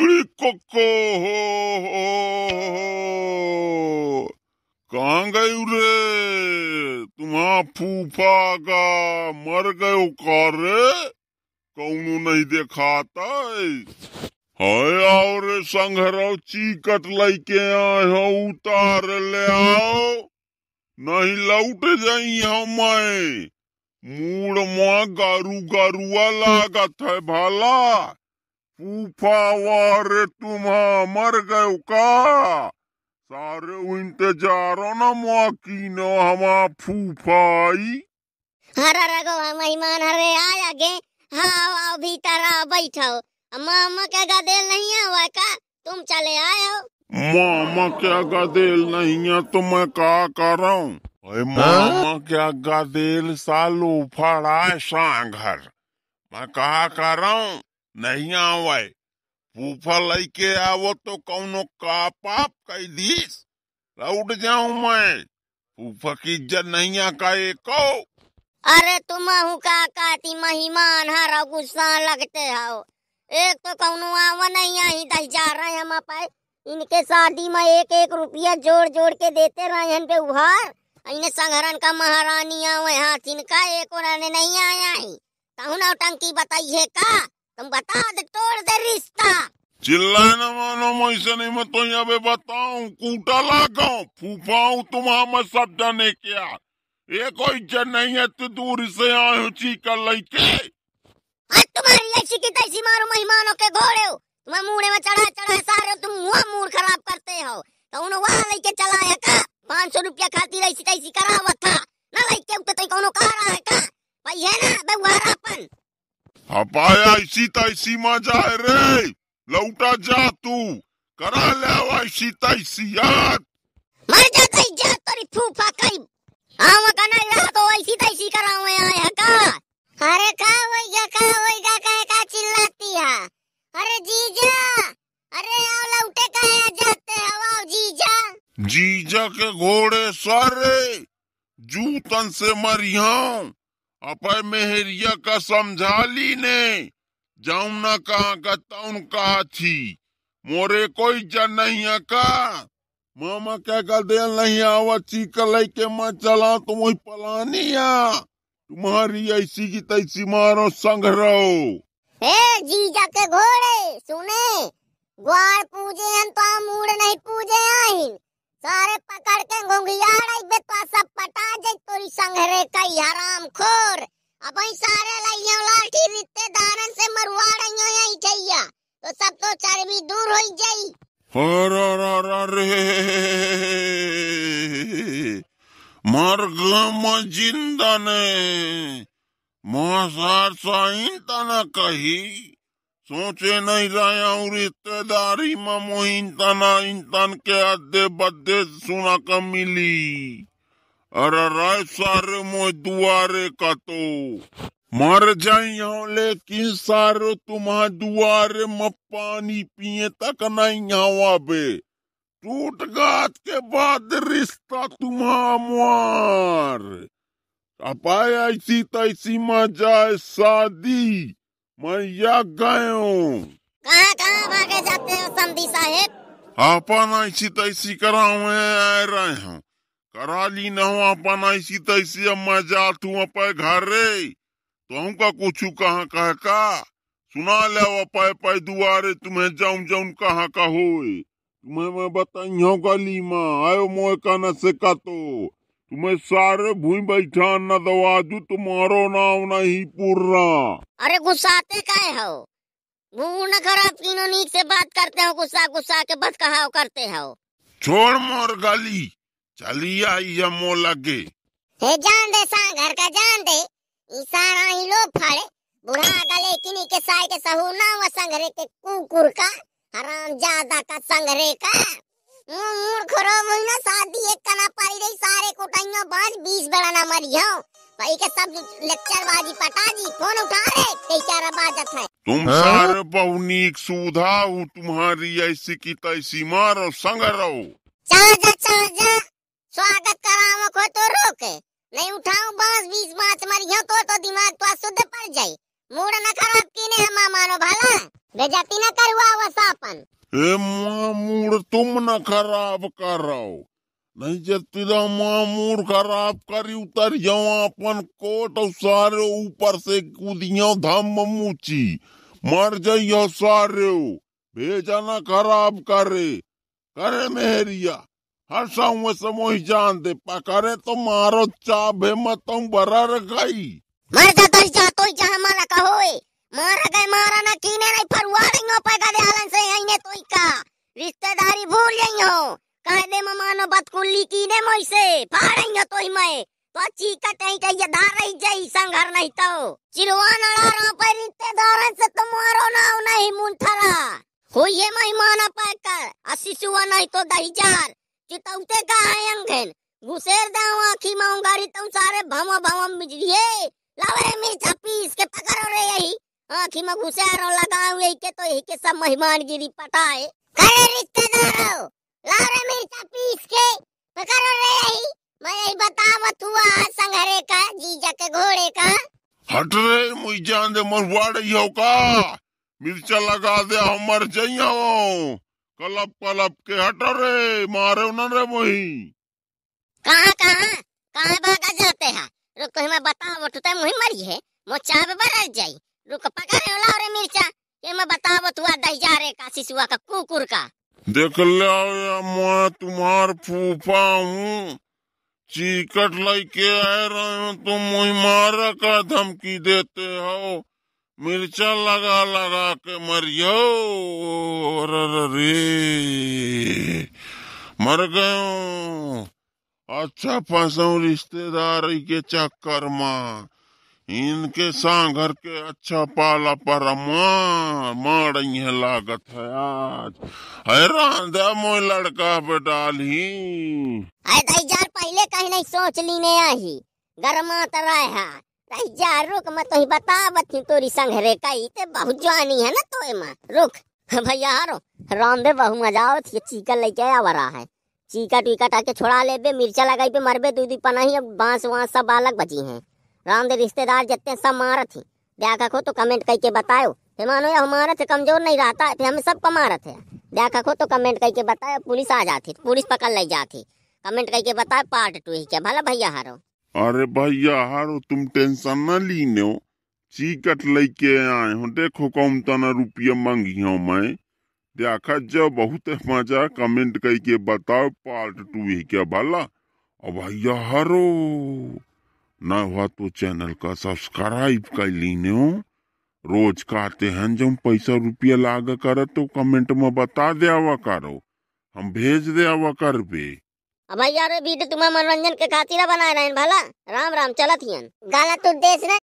Click कहाँ गए रे तुम्हारा फूफा का मर गयो कारे कौनो नहीं देखाता है। आओ रे संघराव चीकट लेके आए हो उतार ले आओ नहीं लौट जाई हमें मूड माँ गारू गारुआ लागत है भाला फूफा वारे तुम्हारा मर गयो का सारे इंतजारो ना माकीनो हमा फूफाई। हरा रगो मेहमान हरे आया आगे हाँ आओ भीतर आओ बैठो। मामा के गदेल नहीं हुआ का तुम चले आए हो। मामा क्या गदेल नहीं है तो मैं क्या कर रहा हूँ। मामा क्या गदेल सालो फड़ा शांग घर मैं क्या कर रहा हूँ नहीं आवा फूफा लेके आवो तो कौनो का पाप कह दीस लौट जाऊ मैं फूफा की इज्जत नहीं का एको। अरे तुम का काती मेहमान हरा गुस्सा लगते हो एक तो कौनो आवा नहीं आई दस जा रहे हम पाए इनके शादी में एक एक रुपया जोड़ जोड़ के देते रहे हैं पे उभार इन्हें संघरन का महारानी आवे हाथ इनका एको ने नहीं आया ही कहू ना टंकी बताइए का तुम बता दे तोड़ दे रिश्ता चिल्लाए ना मानो ऐसे नहीं मैं तो यहाँ पे बताऊं कूटा लगाऊं फूफाऊं तुम्हारा मैं सब जाने क्या ये कोई इज्जत नहीं है तो दूर से आए हो चीका लेके। तुम्हारी ऐसी की तैसी मारो मेहमानों के घोड़े हो तुम्हें मुँह में चढ़ा चढ़ा सारे तुम मुँह मूड खराब करते हो तो उन्हें वहाँ लेके चला है का 500 रुपया खातिर ऐसी तैसी करावा था ना लेके उठते कौनो कह रहा है का भाई है ना बेवहारापन हपाया ऐसी तैसी माँ जाए रे लौटा जा तू करा ले ऐसी तैसी याद मर जा तई जा तोरी फूफा कई आव कना रहा तो ऐसी तैसी कराओ आया का। अरे का होएगा कहे का चिल्लाती है। अरे जीजा अरे आओ लौटे कहे जाते हो आओ जीजा जीजा के घोड़े सारे जूतन से मरियां अपने मेहरिया का समझाली ने जाऊं ना कहा का तौन कहा थी मोरे कोई जन नहीं है का मामा क्या का देल नहीं आवा चीका लेके मैं चला तुम वही पलानी आ तुम्हारी ऐसी की तैसी मारो संग रहो। जीजा के घोड़े सुने ग्वार पूजे हम तो मूड नहीं पूजे आहिन सारे पकड़ के घोंघियाड़ बे तो सब पटा जाई तोरी संघरे कई हराम खोर अब सारे लइयो लाठी रिते दारन से मरवाड़इयो यही छैया तो सब तो चर्बी दूर होई जाई। रे मर गम जिंदा ने मोसार साइन तना कही सोचे नहीं रहा हूँ रिश्तेदारी में मोहिन तना इंतन के अद्धे बद्धे सुना का मिली। अरे राय सारे मोह दुआरे का तो मर जाई हूँ लेकिन सारो तुम्हारा दुआरे में पानी पिए तक नहीं हवा बे टूट गात के बाद रिश्ता तुम्हारा मार अपाय ऐसी तैसी में जाए शादी मैया गयो कहाँ भागे जाते हो संदी साहेब अपन ऐसी तैसी कराऊ आए रहे हूँ करा ली न हो अपन ऐसी तैसी अब मैं जात हूँ अपने घर रे तो हमका कुछ कहाँ कह का सुना ले पाए पाए दुआरे तुम्हें जाऊं जाऊं कहाँ का हो तुम्हें मैं बताई हूँ गली माँ आयो मोह का न से का तो तुम्हें सारे भूई बैठान न दवा दू तुम्हारो नाम नहीं पूरा। अरे गुस्साते काहे हो भून खराब किनो नीक से बात करते हो गुस्सा गुस्सा के बात कहा करते हो छोड़ मोर गाली चली आई या मो लगे हे जान दे सा घर का जान दे इशारा ही लो फाड़े बुढ़ा गले किनी के साय के सहू ना व संघरे के कुकुर का हराम ज्यादा का संघरे का मूर्खरो मुना शादी एक कना पाई रही सारे कोटाइयों बाज 20 बड़ा ना मरियो भाई के सब लेक्चर बाजी पटाजी फोन उठा रे तेचारा बाजत है तुम सारे बहुनीक सुधा हूं तुम्हारी ऐसी की तैसी मारो संग रहो चल जा स्वागत कराओ को तो रोके नहीं उठाऊं बाज 20 बात मरियो तो दिमाग तो शुद्ध पड़ जाए मूड ना खराब कीने हम मानो भला बेजाती ना करवाओ सापन मामूर तुम न खराब कराओ, नहीं जतिरा मामूर खराब करी उतर जाओ अपन कोट और सारे ऊपर से कूदियो धम मूची मर जाइयो सारे भेजा न खराब करे करे मेहरिया हर्षाऊ समोह जान दे पकड़े तो मारो चाभे मत बरा रखाई मर जा तो जा तो जहां माला का होए मारा गए मारा ना कीने नहीं फरुआ देंगे पैगा दे हालन से आईने तोई का रिश्तेदारी भूल गई हो कायदे ममानो बात कुल्ली कीने मोई से फाड़ेंगे तोई मैं तो चीका कहीं कहीं धार रही जाई संघर नहीं तो चिरवा नड़ा रहा पर रिश्तेदारन से तुम्हारो ना हो नहीं मुंथरा होई है मेहमान पैकर असिसुआ नहीं तो दहीजार चितौते का आयंगन घुसेर दाव आखी मांगारी तुम सारे भम भम मिजरिए लावे मिर्च पीस के पकड़ो रे यही आँखी में घुसे लगाओ यही के तो यही के सब मेहमान गिरी पटाए करे रिश्तेदारों लारे मिर्चा पीस के पकड़ो रे यही मैं यही बतावत हुआ संघरे का जीजा के घोड़े का हट रे मुई जान दे मरवाड़ यो का मिर्चा लगा दे हम मर जइयो कलब कलब के हटो रे मारो न रे मोही कहां कहां कहां भागा जाते हैं रुको मैं बतावत तो मोही मरी है मो चाब बरड़ जाई रुक पकड़े लाओ रे मिर्चा के मैं बतावत हुआ दहिजारे का शिशुआ का कुकुर का देख लाओ मैं तुम्हार फूफा हूँ चीकट लेके आ रहे हो तुम मुझे मारा का धमकी देते हो मिर्चा लगा लगा के मरियो रे मर गयो अच्छा फंसो रिश्तेदार के चक्कर माँ इनके सांघर के अच्छा पाला परमा मार है लागत है आज हैरान दे मोय लड़का पे डाली अरे दहिजार पहले कहीं नहीं सोच ली ने आही गरमा तराय है दहिजार रुक मैं तो ही बतावत हूं तोरी संघरे कई ते बहुत जानी है ना तोय मां रुक भैया हारो रामबे बहु मजा आवत ये चीका लेके आवरा है चीका टीका टाके छोड़ा लेबे मिर्चा लगाई पे मरबे दूधी पनाही अब बांस वांस सब अलग बची हैं रामदेव रिश्तेदार जत्ते सब मारत है देखा खो तो कमेंट करके बताओ मानो या हमारा से कमजोर नहीं रहता है हमें सब कमारत है देखा खो तो कमेंट करके बताओ पुलिस आ जाती पुलिस पकड़ ले जाती कमेंट करके बताओ पार्ट 2 ही क्या भला भैया हारो अरे भैया हारो तुम टेंशन न लीनो चीकट लेके आए हो देखो कौन तना रुपया मांगी हो मैं देखा जो बहुत मजा कमेंट करके बताओ पार्ट 2 ही क्या भला और भैया हारो ना हुआ तो चैनल का सब्सक्राइब कर लीने हो रोज कहते हैं जब पैसा रुपया लाग कर तो कमेंट में बता दे आवा करो हम भेज दे आवा कर बे अब यार वीडियो तुम्हारे मनोरंजन के खातिर बनाए रहन भला राम राम चलत हियन गलत उद्देश्य।